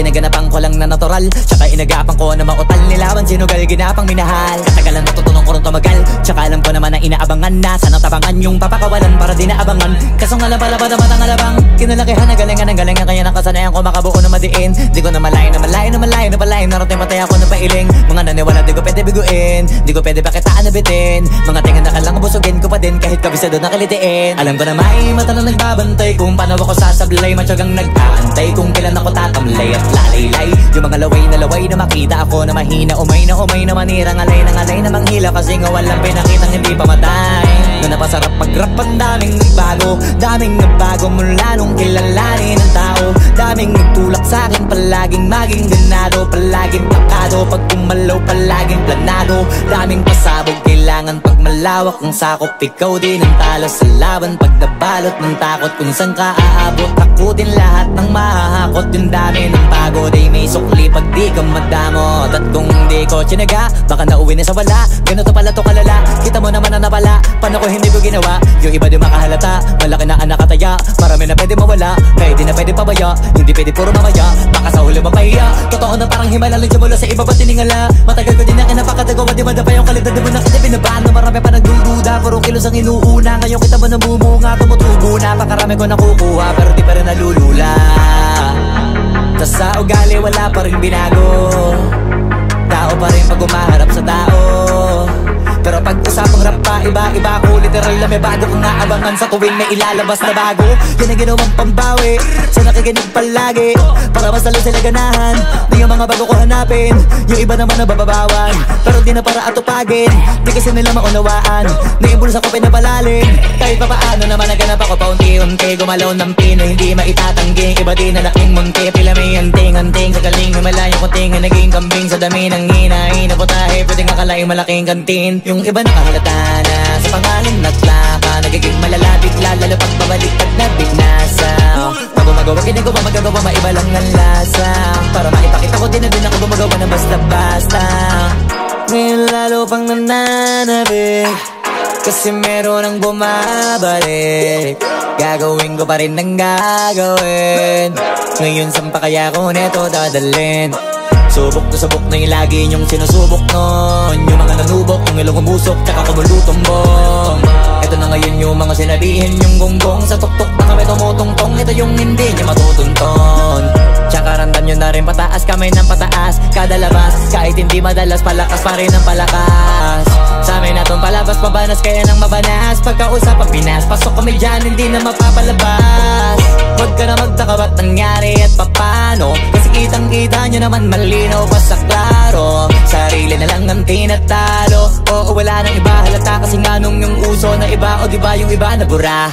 Ginaganapan ko lang na natural, tsaka inagapan ko na mautal. Nilawan, sinugal, ginapang minahal. Katagalan natutunong ko rin tumagal, tsaka alam ko naman na inaabangan na. Sanang tabangan yung papakawalan para di naabangan. Kasong alam pala ba naman ang alabang? Kinalakihan na galingan ng galingan, kaya nakasanayan ko makabuo na madiin. Di ko na malayo, na malayo, na malayo, na malayo. Narating matay ako na pailing. Mga naniwala di ko pwede biguin, di ko pwede pakitaan na bitin. Mga tingan na kalang busugin ko pa din kahit kabisado nakalitiin. Alam ko na may mata na nagbabantay kung paano ako sasablay. Matyagang nag-aantay kung kailan ako tatamlay at lalaylay. Yung mga laway na makita ako na mahina, umay na manirang alay ng alay na manghila. Kasi nga walang pinakitang hindi pa matay. Na napasarap mag-rap ang daming nagbago, daming nagbago mula nung kilalanin ang tao. Daming nagtulak sa'kin, palaging maging ganado, palaging takado, pag kumalaw palaging planado. Daming pasabog, kailangan pag malawak ang sakop. Ikaw din ang talo sa laban pag nabalot ng takot. Kung saan ka aabot, takutin lahat ng mahahakot. Yung dami ng pagod ay may sukli pag di ka madamot. At kung di ko tinaga, baka nauwi na sa wala. Ganito pala to kalala, kita mo naman ang napala. Paano ko hindi ko ginawa? Yung iba di makahalata, malaki na anak kataya. Marami na pwede mawala, kaya di na pwede pabaya. Hindi pwede puro mamaya, baka sa huli mapahiya. Totoo na parang himala, lindya mula sa iba ba tiningala. Matagal ko din na kinapakatagawa, di madapa yung kalidad. Di mo na kita binabaan, marami pa nagdududa. Puro kilos ang inuuna, ngayon kita mo namumunga. Tumutubo na, pakarami ko nakukuha, pero di pa rin nalulula. Tas sa ugali wala pa rin binago. Tao pa rin pag umaharap sa tao. Pero pag usapang rap pa, iba-iba ko. Literal na may bago kong naabangan. Sa tuwing may ilalabas na bago, yan ang ginawang pambawi sa nakikinig palagi. Para mas lalo sila ganahan, di yung mga bago ko hanapin. Yung iba naman nabababawan, pero di na para atupagin. Di kasi nila maunawaan, naibulsa ko pinapalalim. Kahit pa paano naman naganap ako paunti-unti. Gumalaw ng pino, hindi maitatanggi. Iba din na laking munti, pila may anting-anting. Sa galing himalayang kunting, naging kambing. Sa dami ng hinahin na putahe, pwedeng akalay malaking kantin. Yung iba nakahalata na sa pangalan na tlaka. Nagiging malalapit, lalo pag babalik at nabignasa. Pag gumagawa, ginagawa, magagawa, maiba lang ang lasa. Para maipakita ko, din na din ako gumagawa na basta-basta. Ngayon lalo pang nananabik, kasi meron ang bumabalik. Gagawin ko pa rin ang gagawin. Ngayon saan pa kaya ko neto dadalhin? Subok na yung lagi niyong sinusubok nun. Yung mga nanubok, yung ilong umusok, tsaka kumulutong bong. Ito na ngayon yung mga sinabihin yung gonggong. Sa tuktok na kami tumutongtong, ito yung hindi niya matutunton. Tsaka randam yun na rin pataas, kamay ng pataas. Kada labas, kahit hindi madalas, palakas pa rin ang palakas. Sa amin natong palabas, pabanas, kaya nang mabanas. Pagkausap ang Pinas, pasok kami dyan, hindi na mapapalabas. Huwag ka na magtaka ba't nangyari at papano, kasi kitang-kita nyo naman mali. Linaw pa sa klaro, sarili na lang ang tinatalo. Oo, wala nang iba, halata kasi nga nung yung uso na iba. O diba yung iba na bura?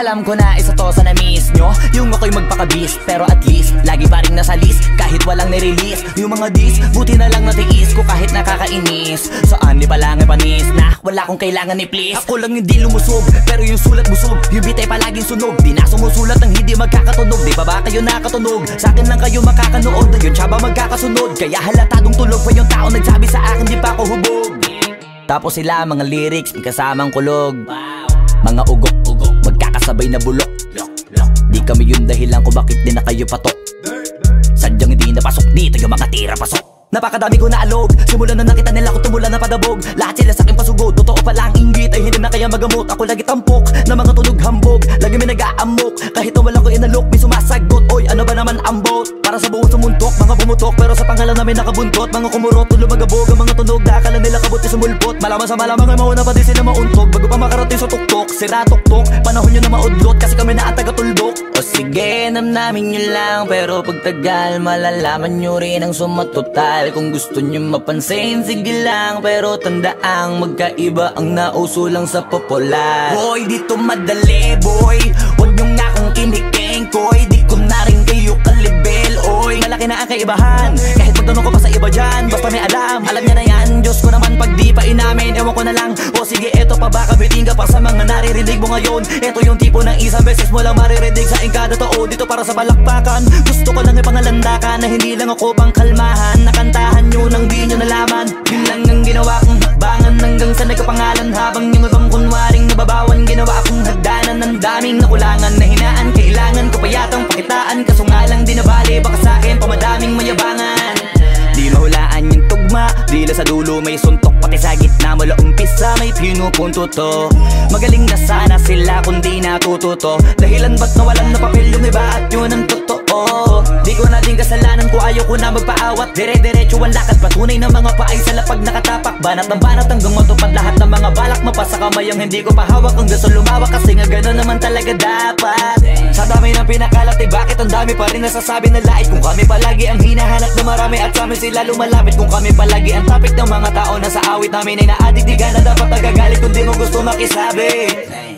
Alam ko na isa to sa na-miss nyo. Yung ako'y magpakabis, pero at least lagi pa rin nasa list, kahit walang nirelease. Yung mga dis, buti na lang natiis ko kahit nakakainis. Saan di pa lang ipanis na wala kong kailangan ni please. Ako lang hindi lumusog, pero yung sulat busog. Yung bitay palaging sunog, di na sumusulat ng hindi magkakatunog. Di ba ba kayo nakatunog? Sa akin lang kayo makakanood, yun siya ba magkakasunod? Kaya halatadong tulog pa yung tao nagsabi sa akin di pa ako hubog. Tapos sila mga lyrics, may kasamang kulog. Mga ugok-ugok, magkakasabay na bulok. Di kami yung dahilan kung bakit di na kayo patok. Sadyang hindi napasok dito yung mga tira pasok. Napakadami ko na alog, simulan na nakita nila ko tumulan na padabog. Lahat sila sa'king pasugod, totoo pa lang inggit ay hindi na kaya magamot. Ako lagi tampok, na mga tunog hambog, lagi may nag-aamok. Kahit na walang ko inalok, may sumasagot, oy ano ba naman ambot? Para sa buong sumuntok, mga bumutok, pero sa pangalan namin nakabuntot. Mga kumurot, lumagabog, ang mga tunog, nakakala nila kabuti sumulpot. Malaman sa malamang ay mauna pa din sila mauntog, bago pa makarating sa tuktok, sira tuktok. Panahon nyo na maudlot, kasi kami na tagatulbok. O sige, namnamin nyo lang, pero pagtagal, malalaman nyo rin ang sumatotal. Kung gusto nyo mapansin, sige lang. Pero tandaang magkaiba ang nauso lang sa popular. Boy, dito madali, boy. Huwag nyo nga kong kinikengkoy. Di ko na rin kayo kalibel, oy. Malaki na ang kaibahan, kahit tanong ko pa sa iba dyan, basta may alam. Alam niya na yan, Diyos ko naman pag di pa inamin. Ewan ko na lang, o sige eto pa baka bitin ka pa sa mga naririnig mo ngayon. Eto yung tipo ng isang beses mo lang maririnig sa engkada tao. Dito para sa balakpakan, gusto ko lang ipangalandakan na hindi lang ako pang kalmahan. Nakantahan nyo nang di nyo nalaman, yun lang ang ginawa kong hakbangan hanggang sa nagkapangalan. Habang yung ibang kunwaring nababawan, ginawa akong hagdanan ng daming nakulangan. Nahinaan, kailangan ko pa yatang pakitaan, kaso nga lang di nabali, baka sa'kin pamadaming mayabangan. Di mahulaan yung tugma, dila sa dulo may suntok, pati sa gitna mula umpisa may pinupunto to. Magaling na sana sila kung di natututo, dahilan ba't nawalan na papel yung iba at yun ang totoo. Di ko na din kasalanan ko, ayoko na magpaawat, dire-diretso ang lakad, patunay ng mga paay sa lapag nakatapak. Banat ng banat hanggang matupad lahat ng mga balak, mapasa kamay ang hindi ko pahawak ang gusto lumawak, kasi nga gano'n naman talaga dapat. Sa dami ng pinakalat, eh bakit ang dami pa rin nasasabi na lait? Kung kami palagi ang hinahanap na marami at sa amin sila lumalapit, kung kami palagi ang topic ng mga tao na sa awit namin ay naadik, di ka na dapat nagagalit kung di mo gusto makisabi.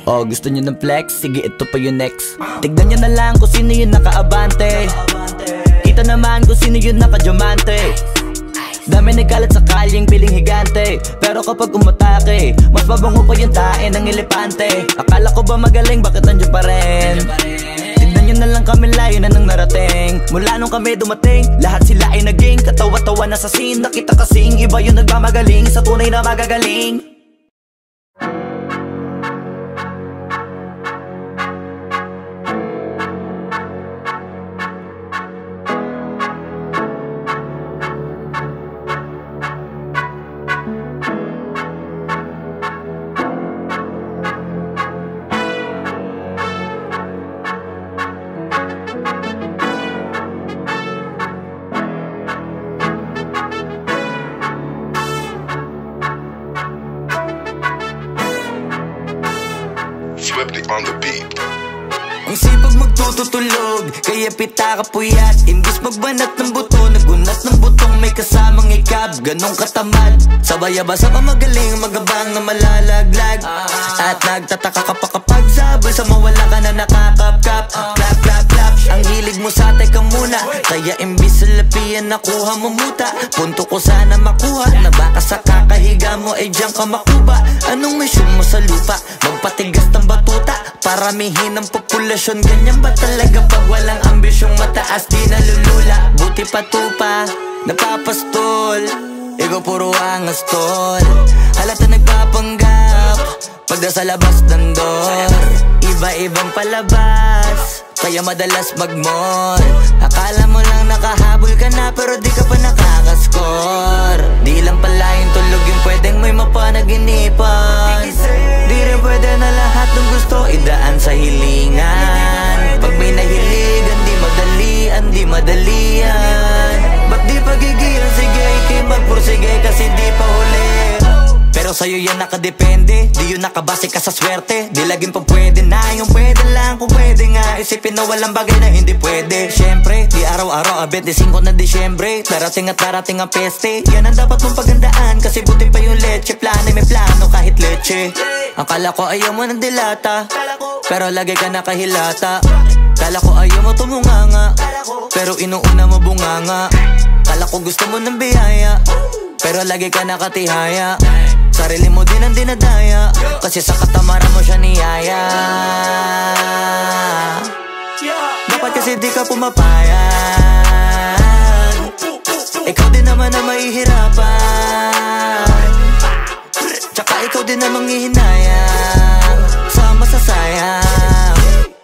Oh, gusto nyo ng flex? Sige, ito pa yung next. Tignan nyo na lang kung sino yung nakaabante, kita naman kung sino yung nakadiamante. Dami nagkalat sa kalyeng piling higante, pero kapag umatake mas babango pa yung tae ng elepante. Akala ko ba magaling, bakit nandiyan pa rin? Tignan nyo na lang kami, layo na nang narating. Mula nung kami dumating, lahat sila ay naging katawa-tawa na sa scene. Nakita kasing iba yung nagmamagaling sa tunay na magagaling. Ang sipag magtututulog, kaya pita ka puyat. Imbis magbanat ng buto, nagunat ng butong may kasamang ikab. Ganong katamad, sabay-abasa ka magaling, magabang na malalaglag. At nagtataka ka pa kapag sabay sa mawala ka na nakakapkap. Clap, clap, clap, ang hilig mo sa teka muna, kaya imbis sa lapian nakuha mo muta. Punto ko sana makuha, na baka sa kakahiga mo ay dyan ka makuba. Anong misyon mo sa lupa? Magpatigas ng batuta, paramihin ang populasyon. Ganyan ba talaga pag walang ambisyong mataas? Di nalulula, buti pa tupa, napapastol. Ikaw puro ang astol, halata nagpapanggap pagda sa labas ng door. Iba-ibang palabas, kaya madalas mag-mall. Akala mo lang nakahabol ka na, pero di ka pa nakakascore. Di lang pala yung tulog yung pwedeng may mapanaginipan. Di rin pwede na lahat ng gusto idaan sa hilingan. Pag may nahiligan, di madali, di madalian. Ba't di pagigil? Sige, ikay magpursige, kasi di pa huli. Pero sa'yo yan nakadepende, di yun nakabase ka sa swerte. Di laging pang pwede na yung pwede lang kung pwede nga. Isipin na walang bagay na hindi pwede. Siyempre, di araw-araw a 25 na Disyembre. Darating at darating ang peste, yan ang dapat mong pagandaan, kasi buti pa yung leche. Plano may plano kahit leche. Akala ko ayaw mo ng dilata, pero lagi ka nakahilata. Kala ko ayaw mo tumunganga, pero inuuna mo bunganga. Kala ko gusto mo ng biyaya, pero lagi ka nakatihaya. Sarili mo din ang dinadaya, kasi sa katamaran mo siya niyaya. Dapat kasi di ka pumapayan, ikaw din naman ang mahihirapan. Tsaka ikaw din ang manghihinayang sa masasayang.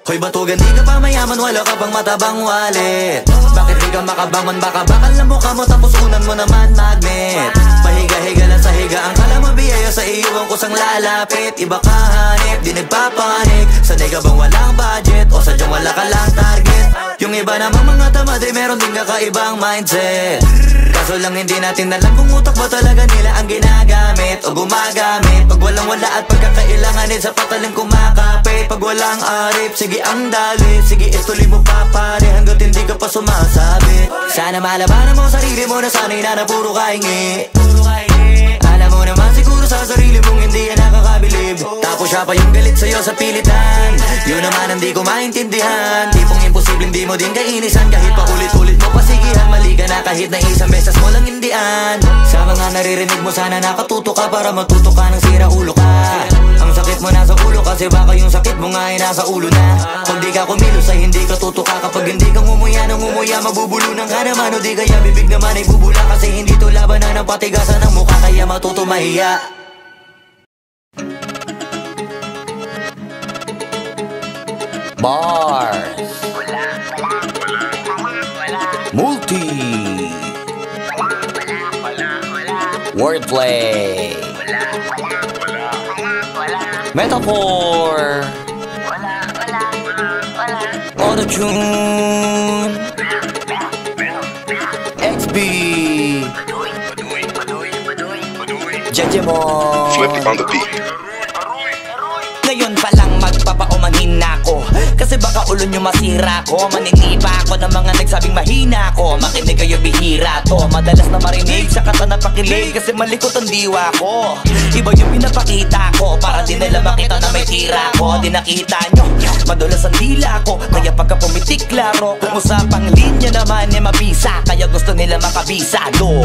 Hoy batugan, di ka pa mayaman, wala ka bang matabang wallet? Bakit di ka makabangon, baka bakal na mukha mo, tapos unan mo naman magnet. Pahiga-higa lang sa higa, ang kala mo biyaya sa iyo, ang kusang lalapit. Iba ka hanip, di nagpapanik. Sanay ka bang walang budget, o sadyang wala ka lang target? Yung iba namang mga tamad ay meron din kakaibang mindset. Kaso lang hindi natin alam kung utak ba talaga nila ang ginagamit o gumagamit. Pag walang-wala at pagkakailanganin, sa pataling kumakapit. Pag walang arip, sige ang dali, sige istuloy mo pa pare, hanggat hindi ka pa sumasabi. Sana malabanan mo sarili mo na sanay na puro kahingi. Alam mo naman siguro sa sarili mong hindi yan nakakabilib, tapos siya pa yung galit sa'yo sa pilitan. Yun naman hindi ko maintindihan, tipong imposible posibleng di mo din kainisan kahit pa ulit-ulit mo pasigihan. Mali ka na kahit na isang beses mo lang indian. Sa mga naririnig mo sana nakatuto ka para matuto ka ng sira ulo ka. Ang sakit mo nasa ulo kasi baka yung sakit mo nga ay nasa ulo na. Kung di ka kumilos ay hindi ka tutuka. Kapag hindi kang umuya ng umuya mabubulunan ka naman o di kaya bibig naman ay bubula. Kasi hindi to laban na ng patigasan ng mukha kaya matuto mahiya. Bars multi wordplay metaphor auto-tune XB Jajemon flipping on the beat. Ngayon palang magpapaumanhin na ako kasi baka ulo nyo masira ko. Manitipa ako ng mga nagsabing mahina ko. Makinig kayo bihira to. Madalas na marinig sa kata na pakilig kasi malikot ang diwa ko. Iba yung pinapakita ko para di nila makita na may tira ko. Di nakita nyo, madulas ang dila ko. Kaya pagka pumitik laro, kung usapang linya naman ay mabisa. Kaya gusto nila makabisado.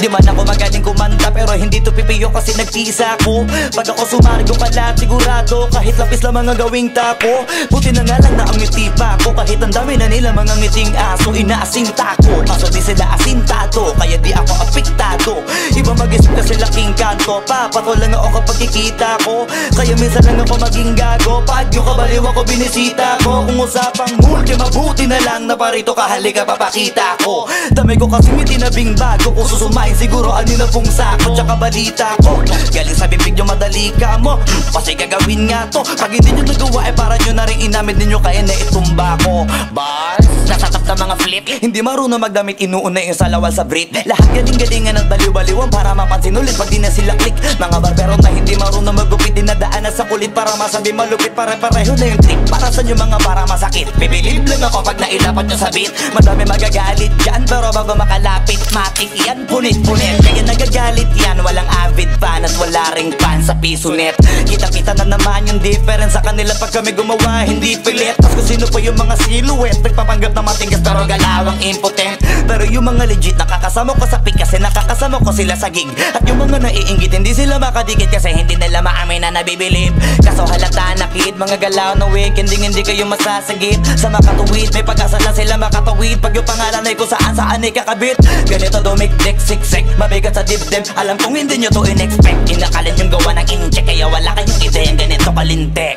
Di man ako magaling kumanta pero hindi to pipiyo kasi nagtisa ko. Pag ako sumargo pala sigurado kahit lapis lamang ang gawing tako. Buti na nga lang na ang ngitipa ko. Kahit ang dami na nila mga ngiting aso. Inaasinta ko, kaso di sila asintato. Kaya di ako apiktado. Iba mag-isip kasi laking kanto. Papato lang ako kapag kikita ko. Kaya minsan lang ako maging gago. Paadyo kabaliw ako binisita ko. Kung usapang multi mabuti na lang na parito ka halika papakita ko. Dami ko kasi may tinabing bago. Kung susumain siguro ano na pong sako. Tsaka balita ko galing sa bibig yung madali ka mo. Kasi gagawin nga to. Pag hindi nyo nagawa ay para nyo na rin inamin ninyo kaya na itumba ko. Bars, nasatap na mga flip. Hindi marunong magdamit, inuuna yung salawal sa brit. Lahat galing-galingan ng baliw-baliwan para mapansin ulit pag di na sila click. Mga barbero na hindi marunong magupit, dinadaan na sa kulit para masabi malupit. Pare-pareho na yung trip, para sa nyo mga para masakit. Bibilib lang ako pag nailapat nyo sa beat. Madami magagalit dyan pero bago makalapit matik yan, punit-punit. Kaya nagagalit yan, walang avid fan at wala ring fan sa piso net. Kita-kita na naman yung difference sa kanila pag kami gumawa hindi pilit. Tapos kung sino pa yung mga silhouette nagpapanggap na matigas pero galawang impotent. Pero yung mga legit nakakasama ko sa pick kasi nakakasama ko sila sa gig. At yung mga naiinggit hindi sila makadikit kasi hindi nila maamin na nabibilib. Kaso halata na kid mga galaw na weekending hindi kayo masasagip. Sa makatuwid may pag-asa na sila makatawid. Pag yung pangalan ay kung saan saan ay kakabit. Ganito dumikdik siksik mabigat sa dibdib. Alam kong hindi nyo to in-expect. Inakalin yung gawa ng in-check kaya wala kayong ideyang ganito kalintek.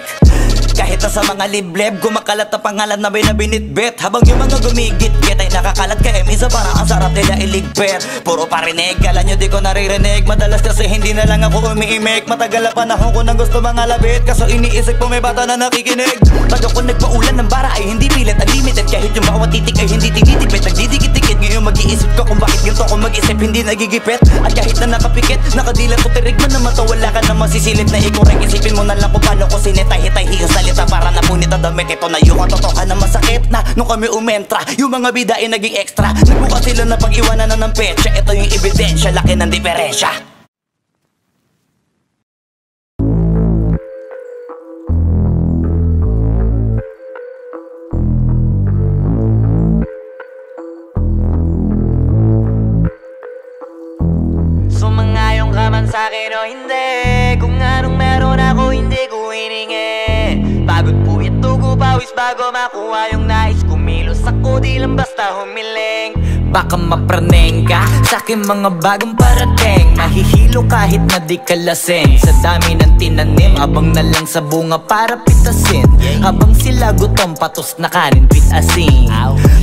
Kahit na sa mga libleb gumakalat na pangalan na binabinitbet. Habang yung mga gumigit-get ay nakakalat kaya minsan parang ang sarap nila iligpet. Puro parinig, kala nyo di ko naririnig. Madalas kasi hindi na lang ako umiimik. Matagal na panahon ko nang gusto mga labit. Kaso iniisip ko may bata na nakikinig. Pag ako nagpaulan ng bara ay hindi pilit unlimited. Kahit yung bawat titik ay hindi tinitipid. Nagdidikit-dikit ngayon mag-iisip ko kung bakit ganito ako mag-isip hindi nagigipit. At kahit na nakapikit, nakadilat ko tirig man na mata. Wala ka na masisilip na ikorek. Isipin mo na lang kung paano ko sinitay-hitay yung salita para napunit ang damit. Ito na yung katotohan na masakit na nung kami umentra. Yung mga bida ay naging extra. Nagbuka sila na pag-iwanan na ng petsa. Ito yung ebidensya, laki ng diferensya. Sumangayong ka man sa'kin o hindi. Kung anong meron ako hindi ko hiningi. Pagod po ito gupawis bago makuha yung nais. Kumilos ako di lang basta humiling. Baka mapraneng ka sa'king mga bagong parating. Mahihilo kahit na di ka lasing. Sa dami ng tinanim abang na lang sa bunga para pitasin. Habang sila gutom patos na kanin pitasin.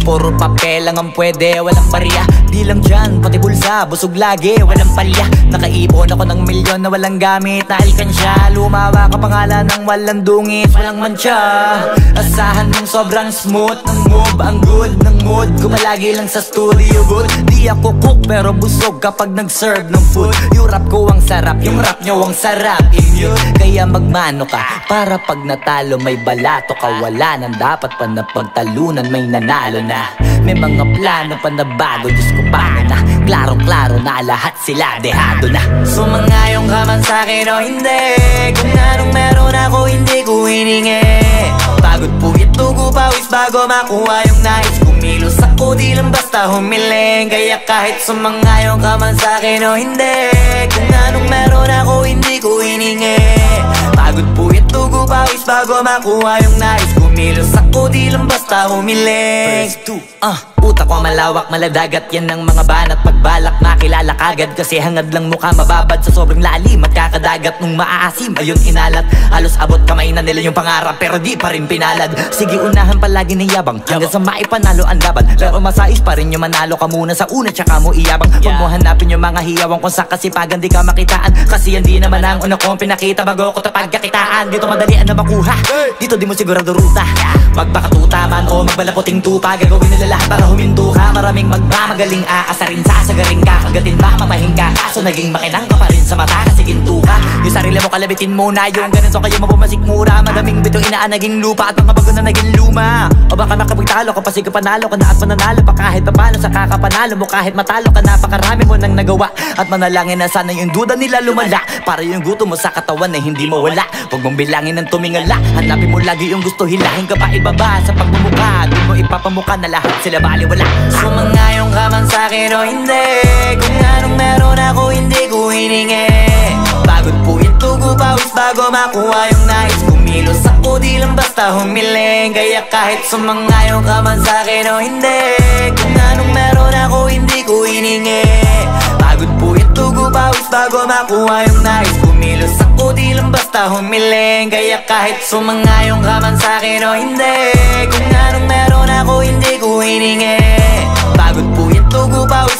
Puro papel lang ang pwede walang barya. Di lang dyan pati bulsa busog lagi walang palya. Nakaipon ako ng milyon na walang gamit na alkansya. Lumawa ka pangalan ng walang dungis walang mancha. Asahan mong sobrang smooth ng move. Ang good ng mood gumalagi lang sa studio good. Di ako cook pero busog kapag nag-serve ng food. Yung rap ko ang sarap, yung rap nyo ang sarap. Kaya magmano ka para pag natalo may balato ka. Wala nang dapat pa na pagtalunan may nanalo na. May mga plano pa na bago, Diyos ko paano na. Klarong-klaro na lahat sila dehado na. Sumangayong ka man sa'kin o hindi. Kung anong meron ako hindi ko hiningi. Pagod po ito tugo pawis bago makuha yung nais. Kumilos ako di lang basta humiling, kaya kahit sumangayon ka man sa'kin o hindi, kung anong meron ako hindi ko hiningi. Pagod puwit tugo pawis bago makuha yung nais. Kumilos ako di lang basta humiling. Utak ko malawak, maladagat, yan ang mga banat. Pagbalak, makilala kagad, kasi hangad lang mukha mababad. Sa sobrang lalim, magkakadagat nung maaasim. Ayun inalat, halos abot kamay na nila yung pangarap, pero di pa rin pinalad. Sige, unahan palagi ng yabang, hanggang sa maipanalo ang laban. Pero masais pa rin yung manalo ka muna sa una, tsaka mo iyabang. Huwag mo hanapin yung mga hiyawang kung sa kasipagan di ka makitaan, kasi yan di naman ang una kong pinakita bago ko tapagkakitaan. Dito madalian na makuha, dito di mo sigurado ruta. Magbakatuta man o magbalaputing tupa, gagawin nila lahat para huminto ka. Maraming magmamagaling, aasarin, sasagarin ka. Kagatin ba, mamahin ka, kaso naging makinang ka pa rin sa mata kasi ginto ka. Yung sarili mo kalabitin muna, yung ganun so kayo mapumasik mura. Madaming bito inaan naging lupa at mga bago na naging luma. O baka makapagtalo ka pa, sige panalo ka na at mananalo pa kahit papalo sa kakapanalo mo. Kahit matalo ka, napakarami mo nang nagawa, at manalangin na sana yung duda nila lumala, para yung guto mo sa katawan na hindi mawala. Huwag mong bilangin ng tumingala, hanapin mo lagi yung gusto, hilahin ka pa ibaba sa pagmumukha. Doon mo ipapamuka na lahat sila bali wala. Sumangayong ka man sa'kin o hindi, kung anong meron ako hindi ko hiningi. Pagod po ito gupawis bago makuha yung nais. Kumilos ako di lang basta humiling, kaya kahit sumangayong ka man sa'kin o hindi, kung anong meron ako hindi ko hiningi. Pagod po ito gupawis bago makuha yung nais. Kumilos ako di lang basta humiling, kaya kahit sumangayong ka man sa'kin o hindi, kung anong meron ako hindi ko hiningi.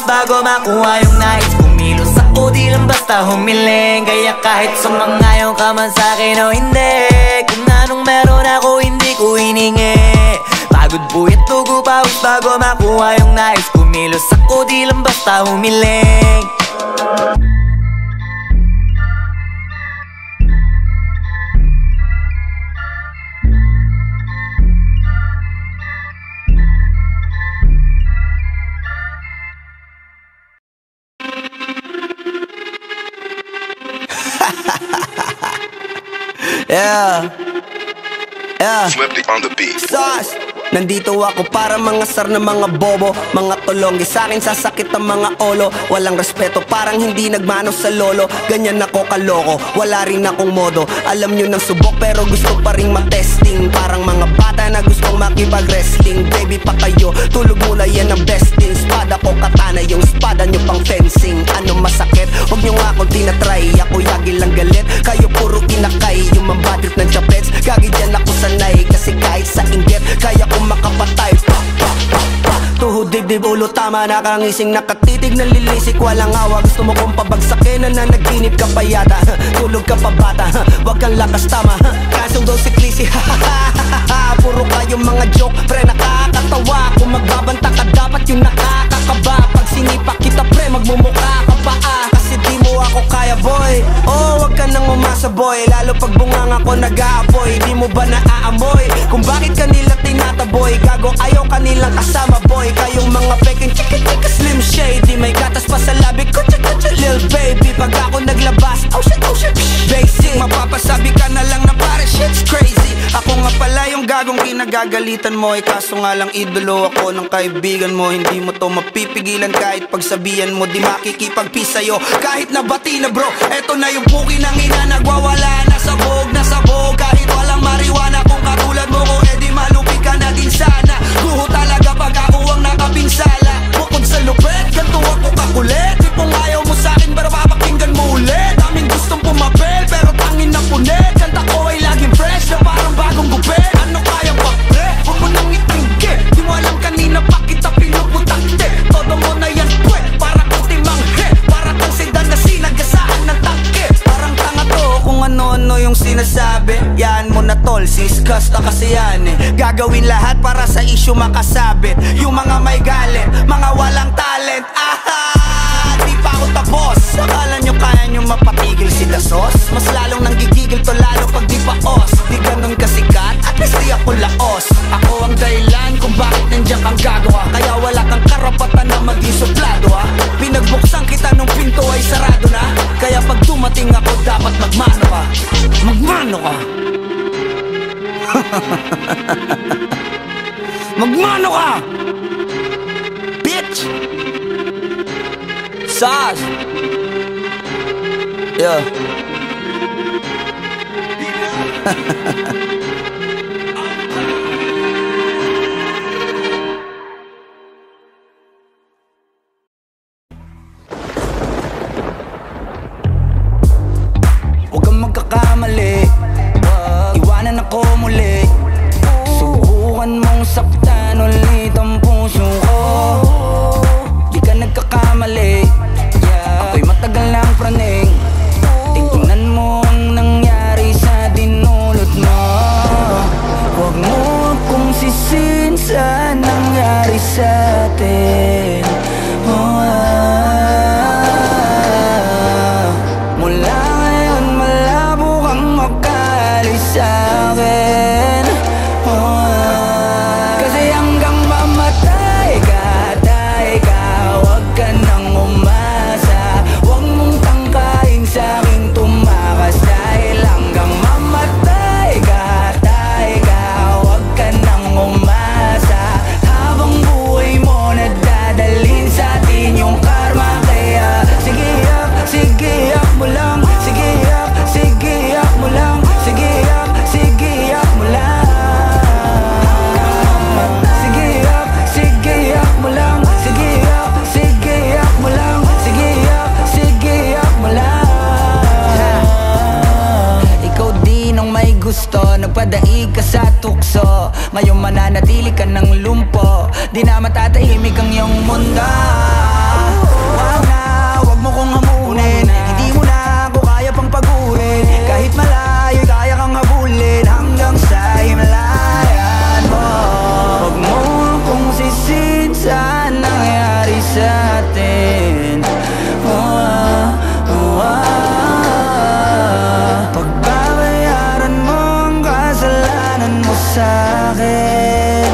Bago makuha yung nais, kumilos ako di lang basta humiling, kaya kahit sumangayon ka man sa'kin o hindi, kung anong meron ako hindi ko hiningi. Pagod buhit, tugo pawis bago makuha yung nais, kumilos ako di lang basta humiling. Flip on the beat. Sauce. Nandito ako para mangasar na mga bobo, mga tulongi sa'kin sasakit ang mga olo. Walang respeto, parang hindi nagmano sa lolo. Ganyan ako kaloko, wala rin akong modo. Alam nyo ng subok pero gusto pa rin matesting, parang mga bata na gustong makipag-wrestling. Baby pa kayo, tulog mula yan ang best in. Spada ko katana, yung spada nyo pang fencing. Ano masakit? Huwag nyo nga akong tinatry, ako yagi lang galit, kayo puro kinakay. Yung mambatrip ng chapets, gagi dyan ako sanay, kasi kahit sa inggit kaya ko makapatay. Tuhod, dibdib, ulo, tama, nakangising, nakatitig, nalilisik, walang awa. Gusto mo kong pabagsakin, nananaginip ka pa yata. Tulog ka pa bata, wag kang lakas, tama. Kasong daw si Clissy, ha-ha-ha-ha-ha. Puro kayong mga joke, pre, nakakatawa. Kung magbabanta ka, dapat yung nakakakaba. Pag sinipa kita, pre, magmumukha ka pa, ah. Kasi di mo ako kaya, boy. Oh, wag ka nang umasa, boy. Lalo pag bungang ako, nag-aapoy. Di mo ba naaamoy kung bakit kanila tinataboy? Gago, ayaw kanilang kasama, boy. Kayong mga peking chika-chika Slim Shady, may gatas pa sa labi, kutsa-kutsa lil baby. Pag ako naglabas, oh shit, basic. Mapapasabi ka na lang na pare shit's crazy. Ako nga pala yung gagong kinagagalitan mo, eh kaso nga lang idolo ako ng kaibigan mo. Hindi mo to mapipigilan kahit pagsabihan mo, di makikipag-peace sa'yo kahit nabati na bro. Eto na yung puki ng ina, nagwawala na sabog, nasabog. Kahit walang mariwana, kung katulad mo ko, edi malupi ka na din sana. Guho talaga pag ako ang nakapinsala. Bukod sa lupet, ganto ako kakulit. Tipong ayaw mo sa'kin, pero papakinggan mo ulit. Daming gustong pumapel, pero tangin na punit. Kanta ko ay laging fresh, na parang bagong gupit. Ano kaya pa, pre? Huwag mo nang itanggi. Di mo alam kanina pa kita pinuputante. Todo mo na yan, pre, para kang timanghe. Para kang sedan na sinagasaan ng tangke. Parang tanga to, kung ano-ano yung sinasabi. Yan mo na tol, sis, kasta kasi yan eh. Gagawin lahat para sa isyu makasabit. Yung mga may galit, mga walang talent. Aha! Di pa ako tapos. Akala nyo kaya nyo mapatigil si Dasos? Mas lalong nanggigigil to lalo pag di paos. Di ganun kasikat, at least di ako laos. Ako ang dahilan kung bakit nandiyan kang gagawa, kaya wala kang karapatan na maging suplado, ha? Pinagbuksan kita nung pinto ay sarado na, kaya pag dumating ako dapat magmano ka. Magmano ka. Magmano ka! Bitch! Sas! Yeah. Huwag kang magkakamali. Iwanan ako muli. Subukan mong saktan ulit ang puso ko. Di ka nagkakamali. Ako'y matagal ng praning. Tingnan mo ang nangyari sa dinulot mo. Huwag mo akong sisihin sa nangyari sa atin. Oh, mula ngayon malabo kang makaalis sa akin. Oh, kasi hanggang mamatay ka, tay ka. Huwag ka nang umasa. Huwag mong tangkain sa aking tumakas. Dahil hanggang mamatay ka, tay ka. Huwag ka nang umasa. Habang buhay mo nadadalhin sa atin yung karma. Kaya sige yak mo lang. Sige yak mo lang. Sige yak mo lang. Sige yak mo lang. Sige yak mo lang. Sige yak mo lang. Ikaw di nang may gusto, nagpadaig ka sa tukso. Ngayong mananatili ka ng lumpo. Di na matatahimik ang iyong mundo. Wag na, wag mo kong hamunin. Hindi mo na ako kaya pang paguhin. Kahit malayo'y kaya kang habulin. Hanggang sa himalayan mo. Wag mo kong sisihin sa nangyari sa atin. Oh, ah, oh, ah. Pagbabayaran mo ang kasalanan mo sa akin.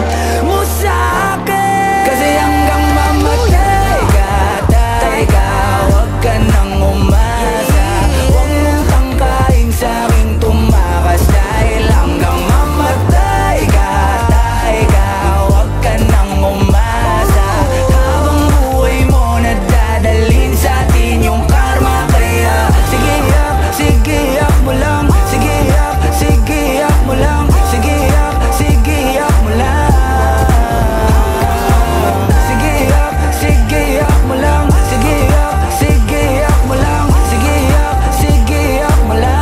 Kasi hanggang mamatay ka, tay ka. Huwag ka nang umasa. Huwag mong tangkain sa aking tumakas. Dahil hanggang mamatay ka, tay ka. Huwag ka nang umasa. Habang buhay mo nadadalhin sa atin yung karma. Kaya sige yak mo lang. Sige yak mo lang. Sige yak mo lang. Sige yak mo lang. Sige yak mo lang. Sige yak mo lang.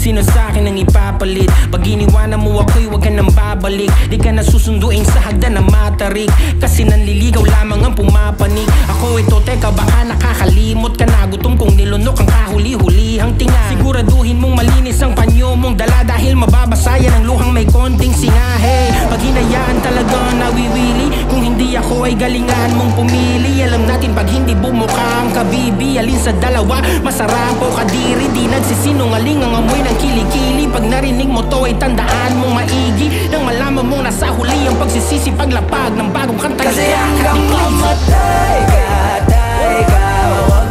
Sino sa akin ang ipapalit? Pag iniwanan mo ako'y huwag ka nang babalik. Di ka na susunduin sa hagdan na matarik. Kasi nanliligaw lamang ang pumapanik. Ako ito, teka baka nakakalimot ka na. Gutom kong nilunok ang kahuli-hulihang tinga. Siguraduhin mong malinis ang panyo mong dala. Dahil mababasa yan ang luhang may konting singahe. Pag hinayaan talaga nawiwili. Kung hindi ako ay galingan mong pumili. Alam natin pag hindi bumuka ang kabibi. Alin sa dalawa, masarap o kadiri. Di nagsisinungaling ang amoy ng kilikili. Pag narinig mo to ay tandaan mong maigi. Nang malaman mong nasa huli ang pagsisisi. Paglapag ng bagong kanta. Kasi hanggang mamatay ka, tay ka. Huwag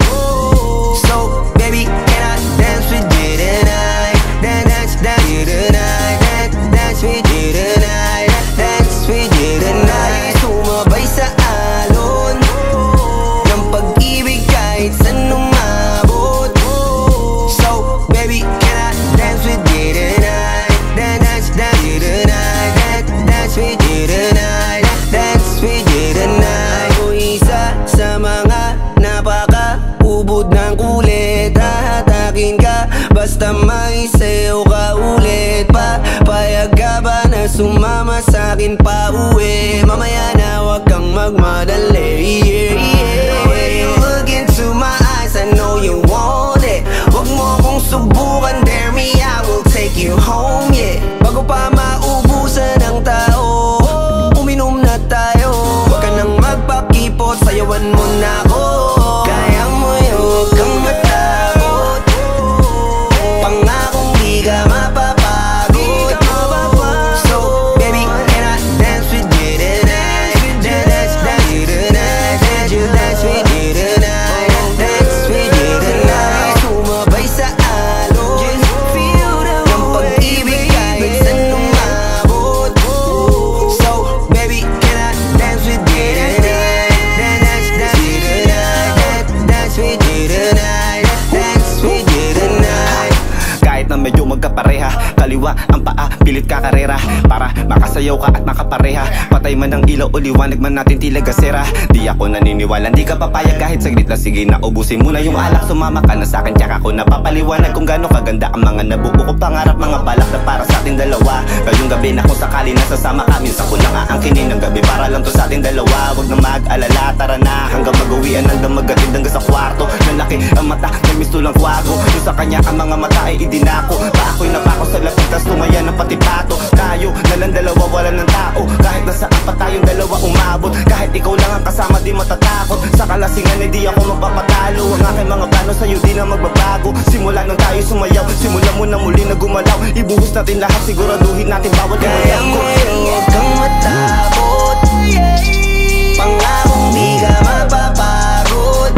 So, baby, can I dance with you tonight? Dance, dance with you tonight. Dance with you tonight. Dance with you tonight. Sumabay sa alon ng pag-ibig kahit saan umabot. So, baby, can I dance with you tonight? Dance, dance with you tonight. Dance with you tonight. Dance with you tonight. Ako isa sa mga napaka-ubod ng kulit. Hahatakin ka basta may sayo ka ulit. Papayag ka ba na sumama sa'kin pa uwi? Mamaya na huwag kang magmadali, yeah, yeah. When you look into my eyes, I know you want it. Huwag mo kong subukan, dare me, I will take you home, yeah. Bago pa maubusan ang tao, uminom na tayo. Huwag ka nang magpakipot, sayawan mo na ako. Kaya mo yun, huwag kang matakot. Pangakong di ka mapapagod. So, baby, can I dance with you tonight? Dance, dance with you tonight. Dance with you tonight. Dance with you tonight. Sumabay sa alon ng pag-ibig kahit saan umabot. So, baby, can I dance with you tonight? Dance, dance with you tonight. Dance with you tonight. Dance with you tonight. Kahit na medyo magkapareha, kaliwa ang paa, pilit kakarera para makasayaw ka at makapareha. Patay man ang ilaw o liwanag man natin tila gasera. Di ako naniniwala, di ka papayag kahit saglit lang. Sige na, ubusin mo na yung alak. Sumama ka na sa'kin, tsaka ako napapaliwanag kung gaano kaganda ang mga nabuo ko pangarap. Mga balak na para sa'ting dalawa. Ngayong gabi na kung sakali nasasama ka, minsan ko na nga ang kinin ng gabi para lang to sa'ting dalawa. Huwag na mag-alala, tara na hanggang mag-uwian, hanggang mag-atid hanggang sa kwarto. Nalaki ang mata, namisto lang kwago. Yung sa kanya ang mga mata ay idinako. Pako'y napako sa lapit, tas tumaya ng pati pato. Tayo, nalang dalawa, wala ng tao. Kahit nasaan pa tayong dalawa umabot. Kahit ikaw lang ang kasama, di matatakot. Sa kalasingan, hindi ako magpapatalo. Ang aking mga plano sa'yo, di na magbabago. Simula nang tayo sumayaw, simula mo na muli na gumalaw. Ibuhos natin lahat, siguraduhin natin bawat yung ayaw ko. Kaya ngayon, huwag kang matakot. Pangakong di ka mapapagod.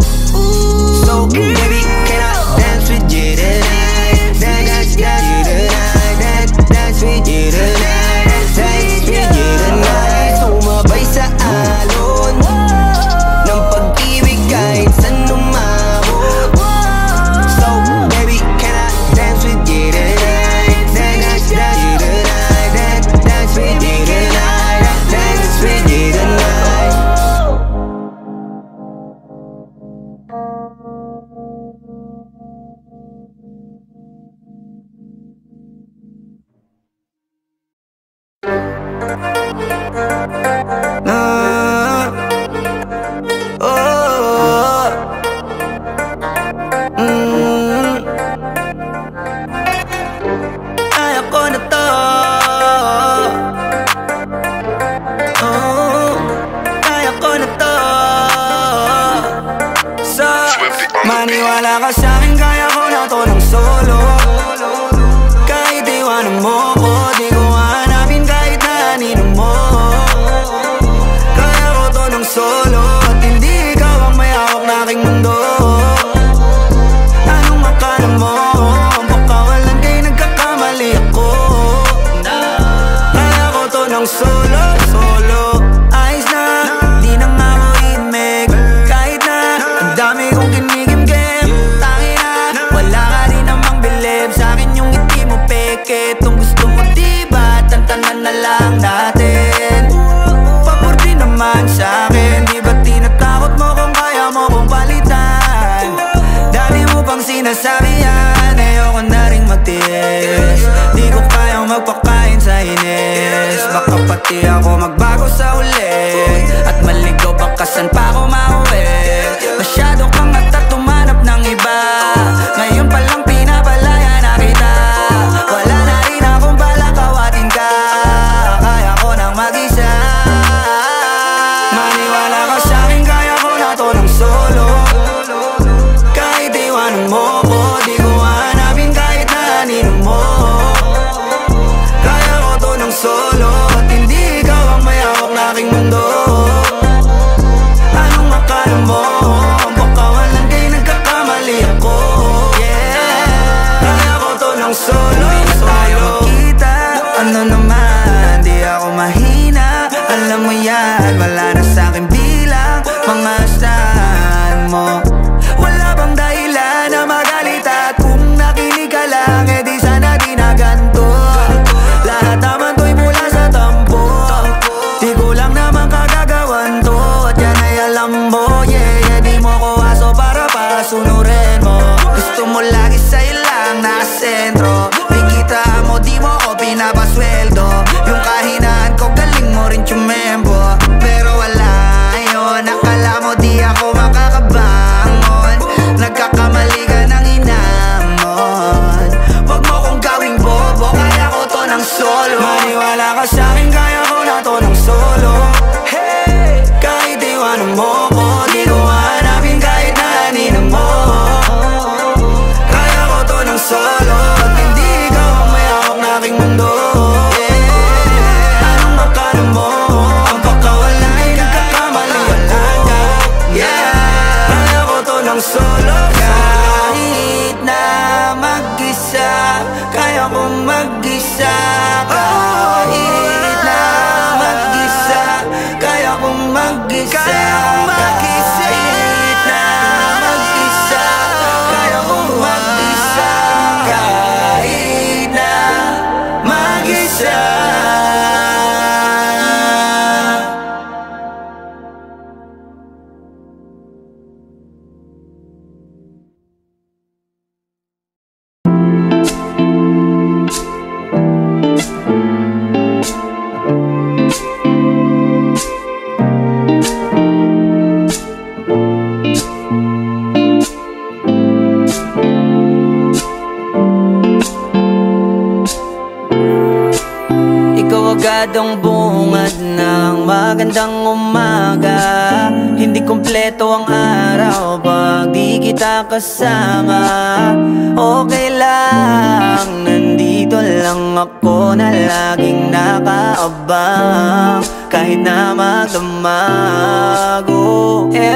So, baby, can I dance with you tonight? Dance, dance with you tonight. Dance with you tonight, dance with you tonight. Sumabay sa alon ng pag-ibig kahit saan umabot. So, baby, can I dance with you tonight? Dance, dance with you tonight. Dance with you tonight. Dance with you tonight. Maniwala ka. Agad bungad ng magandang umaga. Hindi kumpleto ang araw pag di kita kasama. Okay lang, nandito lang ako na laging nakaabang kahit na magdamago.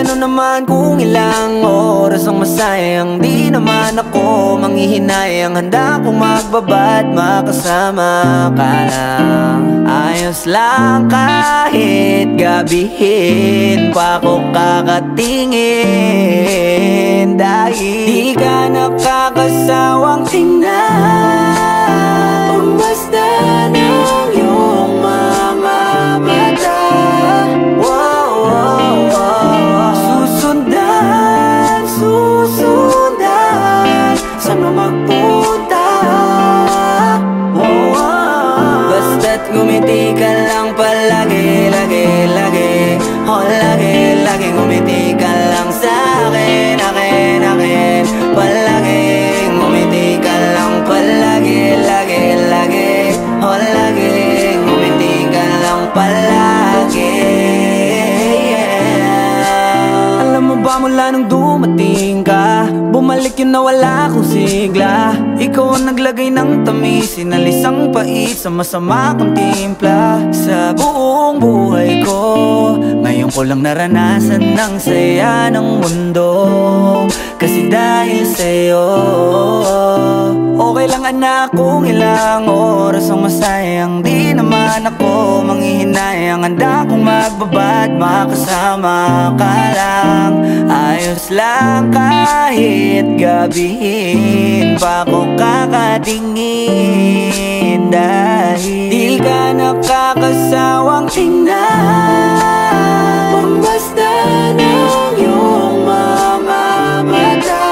Ano naman kung ilang oras ang masayang di naman ako manghihinayang. Handa kong magbabad makasama ka lang. Ayos lang kahit gabihin pa ko kakatingin dahil di ka nakakasawang tingnan. Umasta ng iyong mga mata. Wow, wow, wow. Susundan, susundan sa mga magpunta. Basta't ngumiti ka lang palagi, lagi, lagi. Oh, lagi, lagi ngumiti ka lang sa akin, akin, akin. Palagi, ngumiti ka lang palagi, lagi, lagi. Oh, lagi, ngumiti ka lang palagi. Alam mo ba mula nung dumating ka, bumalik yun na wala akong sigla. Ikaw ang naglagay ng tamis, inalis ang pait sa masama kong timpla. Sa buong buhay ko, ngayon ko lang naranasan ng saya ng mundo kasi dahil sa'yo. Okay lang anak kung ilang oras ang masayang di naman ako manghihinayang. Handa kong magbabad makasama ka lang. Ayos lang kahit gabihin pa ko kakatingin dahil di ka nakakasawang tingnan. Pambasta ng iyong mga mata.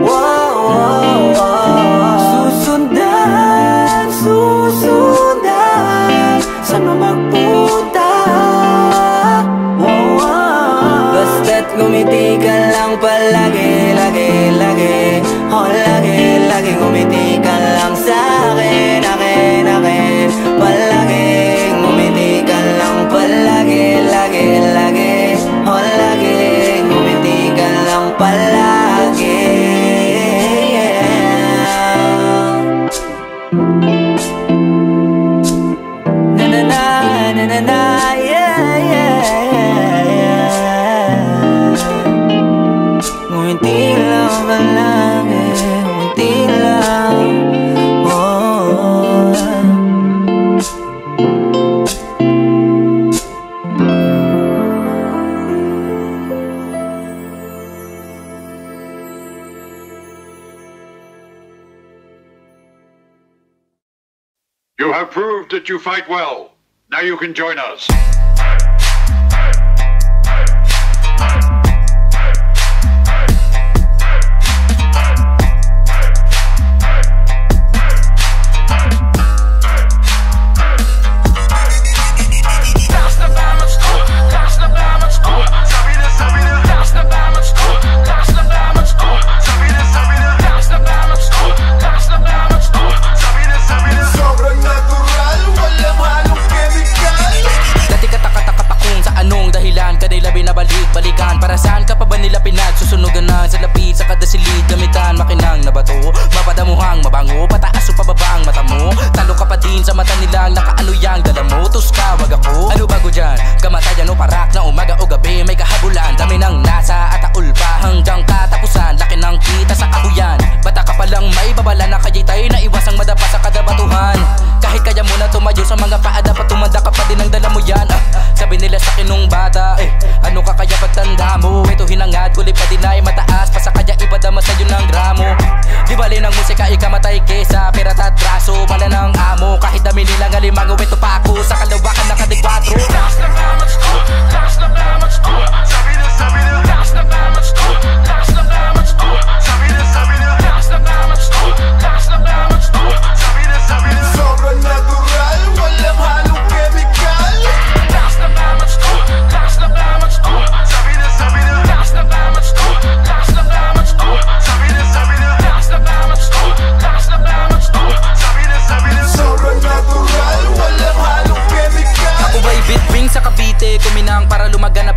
Wow, wow, wow. Susundan, susundan sa mga magpunta. Wow, wow. Basta't ngumiti ka lang palagi, lagi, lagi. Oh, lagi, lagi ngumiti ka lang sa akin, akin, akin. Palagi, ngumiti ka lang palagi, lagi, lagi. Oh, lagi, ngumiti ka lang palagi. Na na na, na na na, yeah, yeah, yeah, yeah. Ngumiti ka lang palagi. You have proved that you fight well. Now you can join us. Sa mga paa dapat tumanda ka pa din ang dala mo yan. Sabi nila sa akin nung bata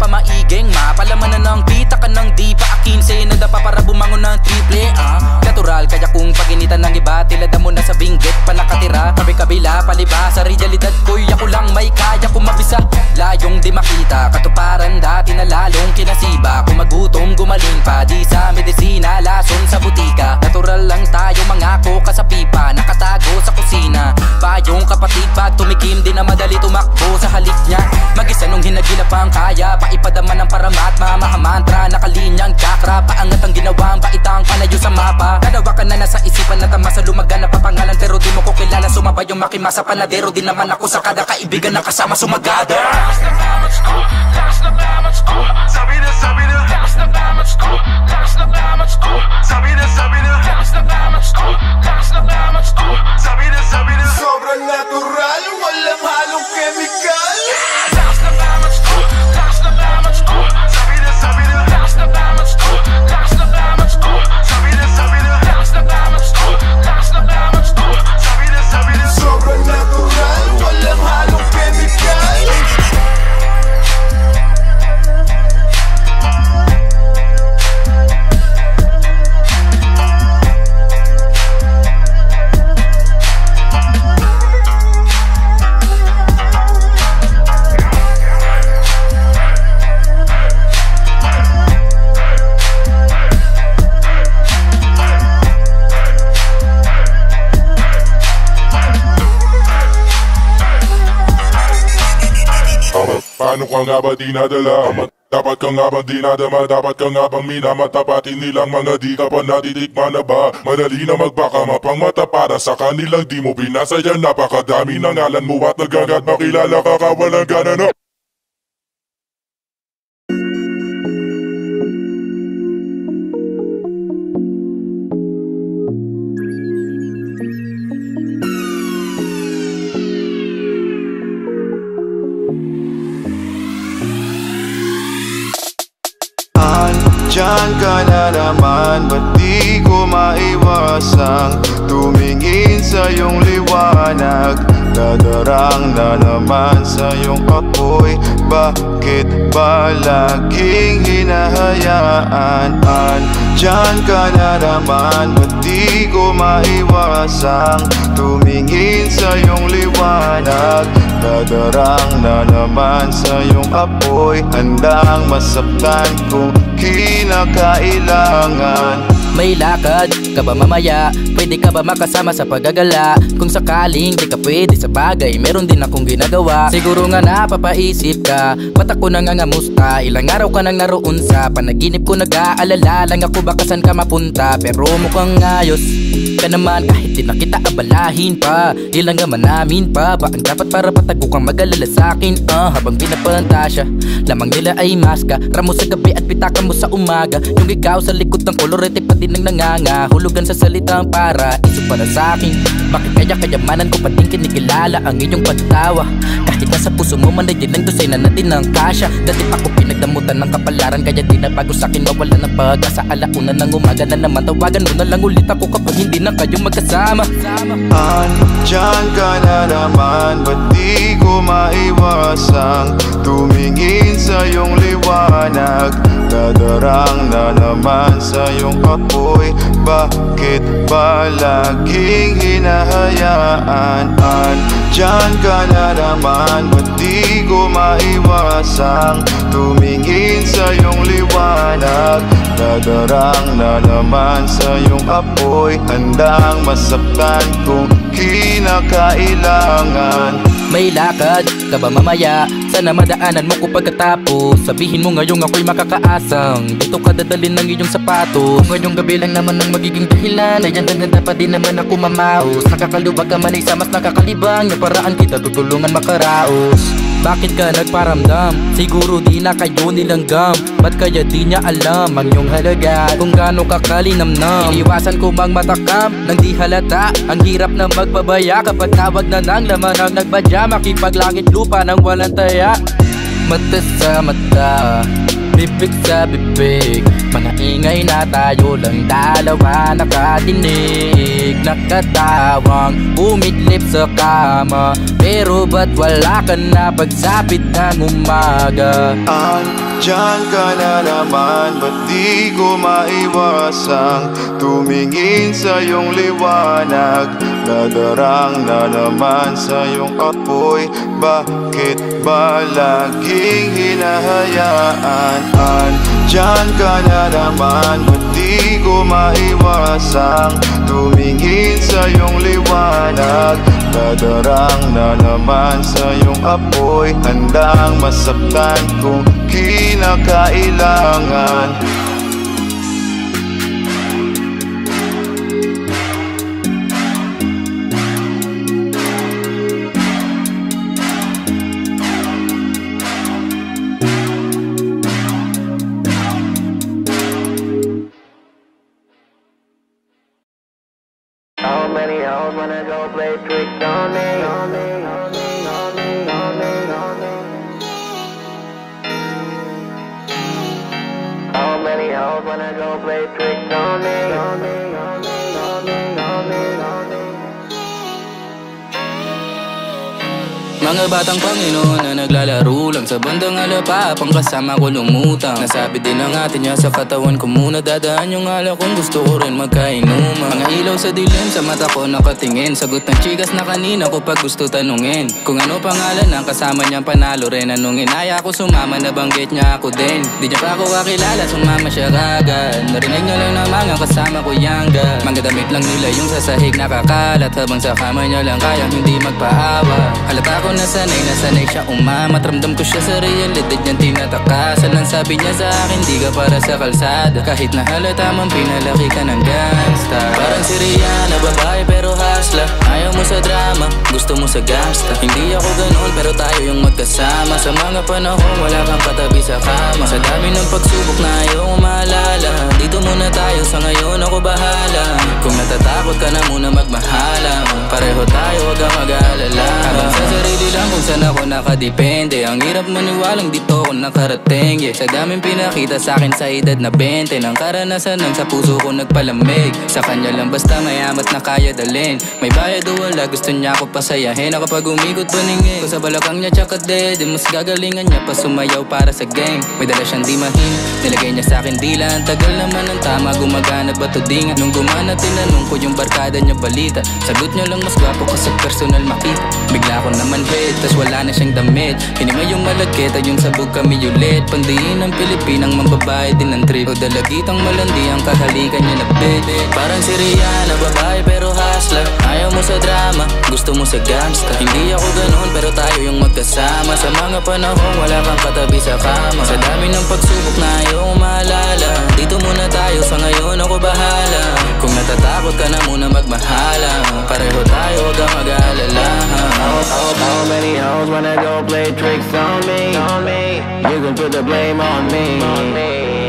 pa maiging mapalamanan ng kita ka ng di pa akinse. Nadapa para bumangon ng triple A. Natural kaya kung paginitan ng iba, tilada mo na sa binggit pa nakatira. Kabi-kabila paliba sa realidad ko'y ako lang may kaya kumabisa. Layong di makita, katuparan dati na lalong kinasiba. Kung magutom gumaling pa, di sa medisina, lason sa butika. Natural lang tayo mga koka sa pipa, nakatago sa kusina. Payong kapatid pag tumikim, di na madali tumakbo sa halik niya. Mag-isa nung hinagila pang kaya, paipadama ng paramat, mamahamantra. Nakalinyang chakra, paangat ang ginawang baitang panayo sa mapa. Nanawakan na nasa isipan na tama sa lumagan na papangalan. Pero di mo ko kilala, sumaba yung makimasa panadero. Di naman ako sa kada kaibigan na kasama sumagada. Takas na damage ko, takas na damage ko, sabi na sabi na. Takas na damage ko, takas na damage ko, sabi na sabi na. Takas na damage ko, takas na damage ko, sabi na sabi na. Sobrang natural, walang halong chemical. Takas na damage ko, takas na damage ko, sabi na sabi na. Takas na damage ko, takas na damage ko, sabi na sabi na. Takas na damage ko, takas na damage ko, sabi na sabi na. Sobrang natural, walang halong chemical. Paano ka nga ba di nadala? Dapat ka nga bang dinadama? Dapat ka nga bang minamatapatin nilang mga di ka pa natitikman na ba? Madali na magbakama pang mata para sa kanilang di mo binasayan. Napakadami ng ngalan mo at nagagat makilala ka kawalang gana na. Diyan ka na naman, ba't di ko maiwasang tumingin sa iyong liwanag. Nadarang na naman sa iyong apoy. Bakit ba laging hinahayaan? Diyan ka na naman, ba't di ko maiwasang tumingin sa iyong liwanag. Nadarang na naman sa iyong apoy. Handang masaktan kung kinakailangan. May lakad ka ba mamaya? Pwede ka ba makasama sa paggagala? Kung sakaling di ka pwede sa bagay, meron din akong ginagawa. Siguro nga napapaisip ka, ba't ako nangangamusta? Ilang araw ka nang naroon sa panaginip ko, nag-aalala lang ako baka saan ka mapunta. Pero mukhang ayos ka naman kahit di na kita abalahin pa. Ilang naman namin pa ba ang dapat para patago kang mag-alala sa'kin? Habang pinapantasya lamang nila ay maska, ramo sa gabi at pitaka mo sa umaga. Yung ikaw sa likod ng kolorete pati nang nanganga, hulugan sa salitang para iso para sa'kin. Bakit kaya kayamanan ko pating kinikilala ang iyong pagtawa? Kahit nasa puso mo man ay din ang dosay na natin ng kasya. Dati pa ko pinagdamutan ng kapalaran, kaya di na bago sa'kin mawala ng pag-asa. Alauna ng umaga na naman, tawagan mo na lang ulit ako kapag hindi na kayo magkasama. Andiyan ka na naman, ba't di ko maiwasang tumingin sa iyong liwanag. Nadarang na naman sa iyong apoy. Uy, bakit ba laging hinahayaan? Diyan ka na naman, ba't di ko maiwasang tumingin sa iyong liwanag. Nadarang na naman sa iyong apoy. Handang masaktan kung kinakailangan. May lakad ka ba mamaya? Sana madaanan mo ko pagkatapos. Sabihin mo ngayong ako'y makakaasang dito ka dadalin ng iyong sapatos. Ngayong gabi lang naman ang magiging dahilan. Ayan, ganda pa din naman ako mamaos. Nakakaluwag ka man ay sa mas nakakalibang na paraan kita tutulungan makaraos. Bakit ka nagparamdam? Siguro di na kayo nilanggam. Ba't kaya di niya alam ang iyong halaga? Kung gaano kakalinamnam, iniwasan ko mang matakam nang di halata. Ang hirap na magbabaya kapag tawag na ng laman ang nagbadya. Makipaglangit lupa nang walang taya. Mata sa mata, bibig sa bibig, mga ingay na tayo lang dalawa. Nakatinig, nakatawang, umidlip sa kama. Pero ba't wala ka na pagsapit ng umaga? Diyan ka na naman, ba't di ko maiwasang tumingin sa iyong liwanag. Nadarang na naman sa iyong apoy. Bakit ba laging hinahayaan? Diyan ka na naman, ba't di ko maiwasang tumingin sa iyong liwanag. Nadarang na naman sa iyong apoy. Handang masaktan kung kinakailangan. How many hours wanna go play tricks on me? How many hours wanna go play tricks on me? Mga batang Panginoon na naglalaro lang sa bandang alapa. Pangkasama ko lumutang, nasabi din ang atin niya sa katawan ko muna. Dadaan yung ala kung gusto ko rin magkainuman. Mga ilaw sa dilim, sa mata ko nakatingin. Sagot ng chikas na kanina ko pag gusto tanungin. Kung ano pangalan ang kasama niyang panalo rin. Anong inaya ko sumama, nabanggit niya ako din. Di niya pa ako kakilala, sumama siya kagad. Narinig niya lang naman ang kasama ko yangga. Mangadamit lang nila yung sasahig nakakalat. Habang sa kamay niya lang kaya hindi magpaawa. Halata ko nasanay siya umamat. Ramdam ko siya sa realidad niyang tinatakasan. Ang sabi niya sa akin, di ka para sa kalsada. Kahit na halata man, pinalaki ka ng gangsta. Parang si Rihanna, babae pero hasla. Ayaw mo sa drama, gusto mo sa gangsta. Hindi ako ganun, pero tayo yung magkasama. Sa mga panahon, wala kang patabi sa kama. Sa dami ng pagsubok na ayaw mo maalala. Dito muna tayo, sa ngayon ako bahala. Kung natatakot ka na muna magmahala, pareho tayo, huwag kang mag-alala. Habang sa sarili lang kung saan ako nakadepende. Ang hirap maniwalang dito ako nakarating, yeah. Sa daming pinakita sa akin sa edad na 20. Nang karanasan lang sa puso ko nagpalamig. Sa kanya lang basta mayamat na kaya dalin. May bayad o wala, gusto niya ako pasayahin. Ako pag umikot paningin ko sa balakang niya tsaka dead. Mas gagalingan niya pa sumayaw para sa gang. May dala siyang dimahin, nilagay niya sa akin dila. Ang tagal naman ang tama, gumagana ba to dinga? Nung gumana tinanong ko yung barkada niya balita. Sagot niya lang mas gwapo kasi personal makita. Bigla ko naman tas wala na siyang damit. Hinima yung malaketa, yung sabog kami ulit. Pandiin ng Pilipinang mambabae din ang trip. O dalagitang malandi ang kahalikan niya na bebe. Parang si Rihanna, babae pero hustler. Ayaw mo sa drama, gusto mo sa gangsta. Hindi ako ganun, pero tayo yung magkasama. Sa mga panahon, wala kang katabi sa kama. Sa dami ng pagsubok na ayaw mo maalala. Dito muna tayo, sa ngayon ako bahala. Kung natatakot ka na muna magmahala, pareho tayo, huwag kang mag-alala. How many hoes wanna go play tricks on me? You can put the blame on me.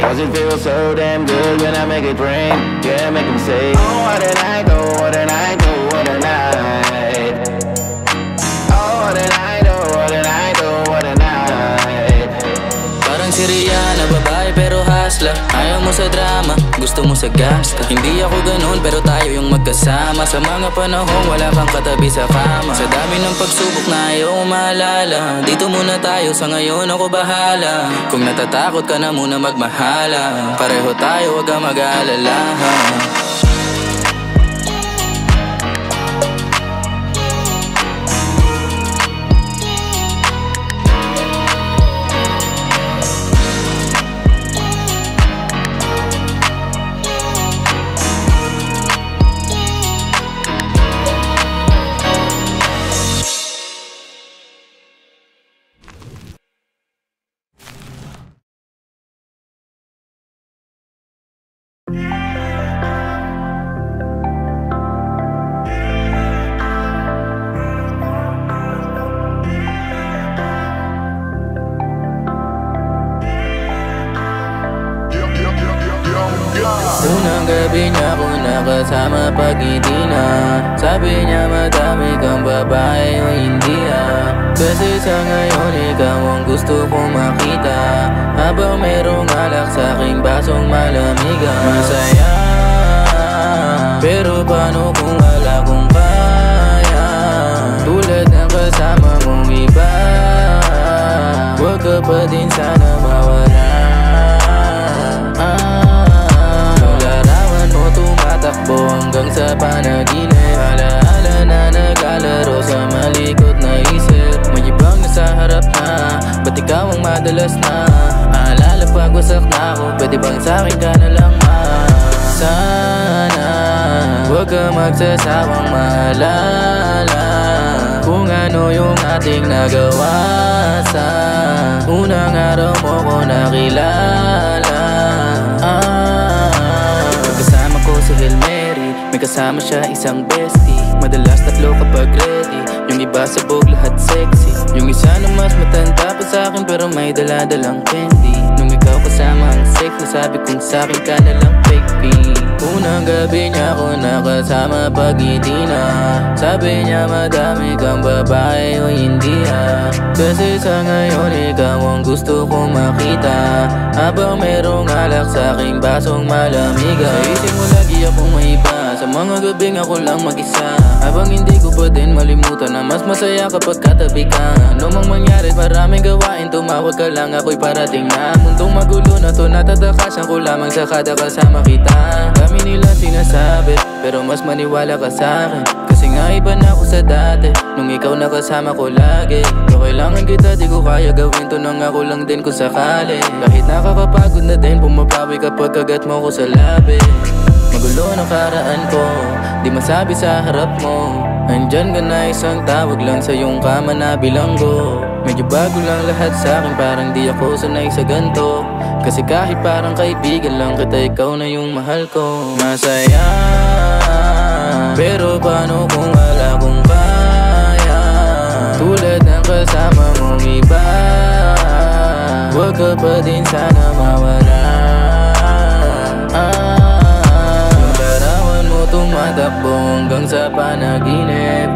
Cause it feels so damn good when I make it rain. Yeah, make them say, oh, what did I do, what did I do, what did I? Oh, what did I do, what did I do, what did I? Parang si Rihanna, babae pero hasla. Ayaw mo sa drama, gusto mo sa gangsta. Hindi ako ganun, pero tayo yung magkasama. Sa mga panahon, wala kang katabi sa kama. Sa dami ng pagsubok na ayaw mo maalala. Dito muna tayo, sa ngayon ako bahala. Kung natatakot ka na muna magmahala, pareho tayo, huwag kang mag-alala. Unang gabi niya ko nakasama pag-hindi na. Sabi niya madami kang babae o hindi ah. Kasi sa ngayon ikaw ang gusto kong makita. Habang merong alak sa aking basong malamig ah. Masaya, pero paano kung wala kong kaya? Tulad ng kasama mong iba, huwag ka pa din sana mawala. madalas na aalala pag wasak na ako, pwede bang sa'kin ka na lang Sana huwag ka magsasawang maalala kung ano yung ating nagawa sa unang araw mo ko nakilala Kasama ko si Hail Mary, may kasama siya isang bestie Madalas tatlo kapag ready, yung iba sabog lahat sexy Yung isa na mas matanda pa sa'kin pero may dala-dalang candy Nung ikaw kasama ang sex, nasabi kong sa'kin ka nalang fake pee Unang gabi niya ako nakasama pag-ngiti na Sabi niya madami kang babae o hindi ah Kasi sa ngayon ikaw ang gusto kong makita Habang merong alak sa'king basong malamig ah Sa isip mo lagi akong may iba Sa mga gabing ako lang mag-isa Habang hindi ko pa din malimutan na mas masaya kapag katabi ka Ano mang mangyari maraming gawain Tumawag ka lang ako'y parating na Mundong magulo na to natataka Siyan ko lamang sa kada kasama kita Dami nila sinasabi Pero mas maniwala ka sa'kin Kasi nga iba na ako sa dati Nung ikaw nakasama ko lagi Pero kailangan kita di ko kaya gawin to Nang ako lang din kung sakali Kahit nakakapagod na din Pumapawi kapag kagat mo ko sa labi Magulo ng karaan ko Di masabi sa harap mo Andyan ka na isang tawag lang sa iyong kama na bilanggo Medyo bago lang lahat sa'kin Parang di ako sanay sa ganto Kasi kahit parang kaibigan lang kita Ikaw na yung mahal ko Masaya Pero paano kung wala kong kaya Tulad ng kasama mong iba Huwag ka pa din sana mawala Ang larawan mo tumatakbo Hanggang sa panaginip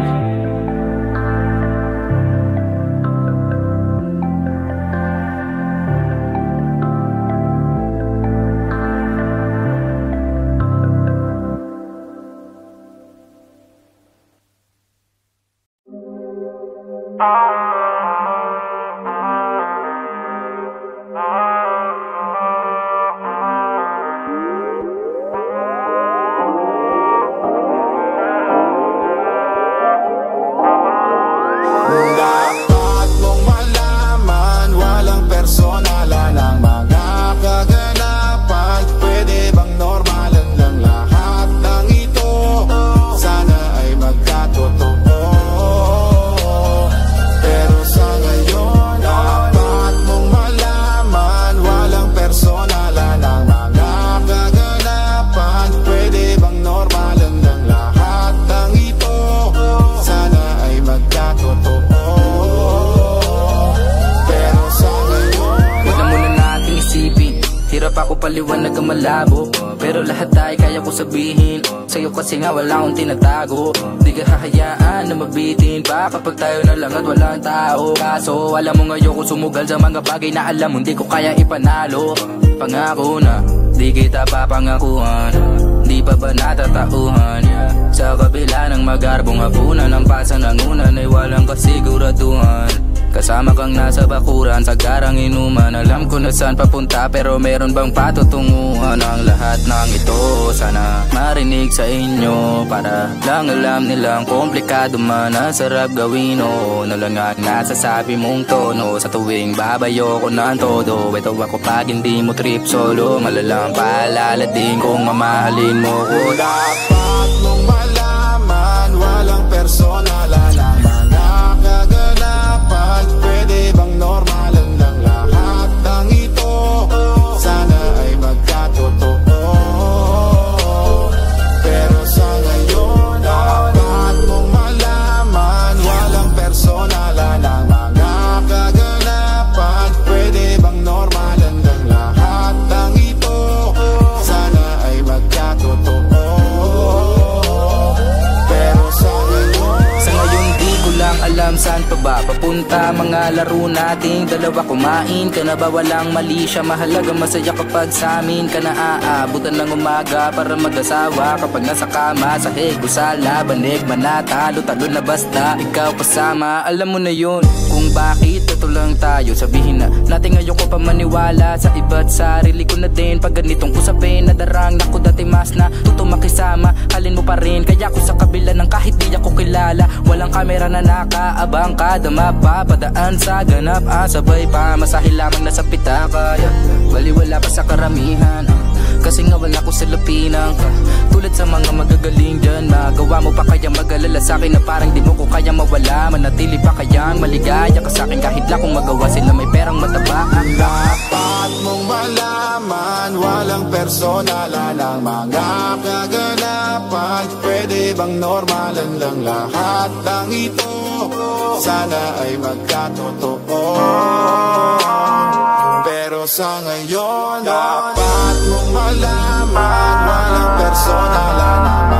Paliwanag ang malabo Pero lahat ay kaya ko sabihin Sa'yo kasi nga wala akong tinatago Di ka hahayaan na mabitin Baka pag tayo na lang at walang tao Kaso alam mo ngayon ko sumugal Sa mga bagay na alam mo di ko kaya ipanalo Pangako na Di kita papangakuhan Di pa ba natatauhan Sa kabila ng magarbong hapunan Ang pasanangunan ay walang kasiguraduhan Kasama kang nasa bakuran, sa garang inuman Alam ko na saan papunta pero meron bang patutunguhan Ang lahat ng ito sana marinig sa inyo Para lang alam nilang komplikado man Ang sarap gawin o nalangang nasasabi mong tono Sa tuwing babayo ko ng todo Ito ako pag hindi mo trip solo Malalang paalala din kung mamahalin mo ko Dapat mong malaman walang personal alaman Saan pa ba papunta mga laro nating dalawa kumain Ka na ba walang mali siya mahalaga masaya kapag sa'min Ka na aabutan ng umaga para mag-asawa Kapag nasa kama sa higusala banig manatalo talo na basta Ikaw kasama alam mo na yun Kung kung bakit ito lang tayo. Sabihin na natin ngayon ko pa maniwala sa iba't sarili ko na din. Pag ganitong usapin nadarang na ko dati mas na tutumakisama. Halin mo pa rin kaya ko sa kabila ng kahit di ako kilala. Walang kamera na nakaabang kada mapapadaan sa ganap. Asabay pa masahil lamang nasa pitaka, yeah. Baliwala pa sa karamihan, kasi nga wala ko sa lapinang ka. Tulad sa mga magagaling dyan, magawa mo pa kaya mag-alala sa akin na parang di mo ko kaya mawala. Manatili pa kayang maligaya ka sa akin kahit lang kung magawa sila may perang mataba. Dapat mong malaman, walang personalan ang mga kaganapan. Pwede bang normalan lang lahat ng ito? Sana ay magkatotoo, pero sa ngayon dapat mong malaman, walang personalan.